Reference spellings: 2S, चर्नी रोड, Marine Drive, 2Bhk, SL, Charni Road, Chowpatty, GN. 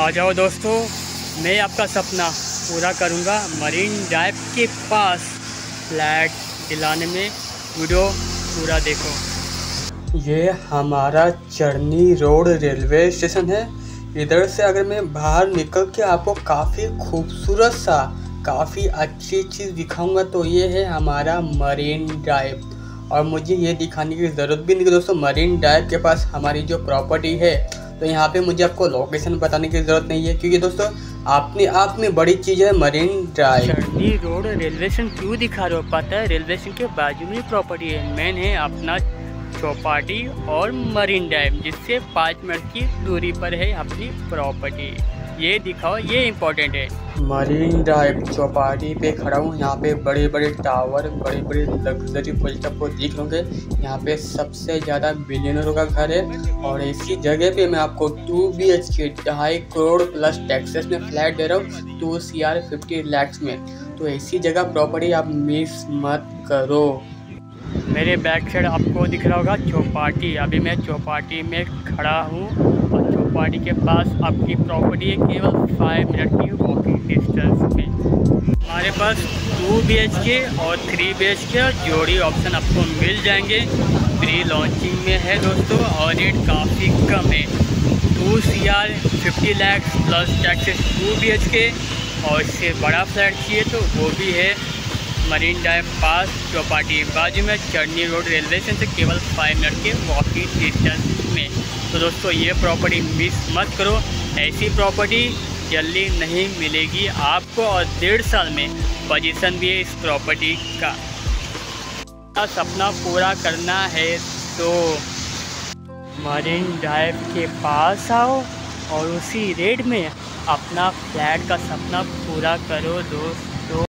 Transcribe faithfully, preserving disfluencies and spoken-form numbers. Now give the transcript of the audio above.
आ जाओ दोस्तों, मैं आपका सपना पूरा करूंगा। मरीन ड्राइव के पास फ्लैट दिलाने में वीडियो पूरा देखो। ये हमारा चरनी रोड रेलवे स्टेशन है। इधर से अगर मैं बाहर निकल के आपको काफ़ी खूबसूरत सा काफ़ी अच्छी चीज़ दिखाऊंगा, तो ये है हमारा मरीन ड्राइव। और मुझे ये दिखाने की ज़रूरत भी नहीं है दोस्तों, मरीन ड्राइव के पास हमारी जो प्रॉपर्टी है, तो यहाँ पे मुझे आपको लोकेशन बताने की ज़रूरत नहीं है, क्योंकि दोस्तों अपने आप में बड़ी चीज़ है marine drive. चर्नी रोड railway station क्यों दिखा रहा पाता है, रेलवे स्टेशन के बाजू में प्रॉपर्टी है। मेन है अपना चौपाटी और मरीन ड्राइव, जिससे पाँच मिनट की दूरी पर है अपनी प्रॉपर्टी। ये दिखाओ, ये इम्पोर्टेंट है। मरीन ड्राइव चौपाटी पे खड़ा हूँ, यहाँ पे बड़े बड़े टावर, बड़े बड़े लग्जरी प्रोजेक्ट आपको दिख होंगे। यहाँ पे सबसे ज़्यादा बिलियनरों का घर है, और इसी जगह पे मैं आपको टू बी एच के ढाई करोड़ प्लस टैक्सेस में फ्लैट दे रहा हूँ, two C R fifty lakhs में। तो ऐसी जगह प्रॉपर्टी आप मिस मत करो। मेरे बैक साइड आपको दिख रहा होगा चौपाटी, अभी मैं चौपाटी में खड़ा हूँ। और चौपाटी के पास आपकी प्रॉपर्टी है केवल फाइव मिनट की वॉकिंग डिस्टेंस में। हमारे पास टू बी एच के और थ्री बी एच के जोड़ी ऑप्शन आपको मिल जाएंगे। प्री लॉन्चिंग में है दोस्तों, और रेट काफ़ी कम है। Two C R fifty lakhs plus taxes two B H K, और इससे बड़ा फ्लैट चाहिए तो वो भी है मरीन ड्राइव पास चौपाटी, बाजू में चर्नी रोड रेलवे स्टेशन से केवल फाइव मिनट के वॉकिंग डिस्टेंस में। तो दोस्तों ये प्रॉपर्टी मिस मत करो, ऐसी प्रॉपर्टी जल्दी नहीं मिलेगी आपको। और डेढ़ साल में पोजीशन भी है इस प्रॉपर्टी का। सपना पूरा करना है तो मरीन ड्राइव के पास आओ और उसी रेट में अपना फ्लैट का सपना पूरा करो दोस्त।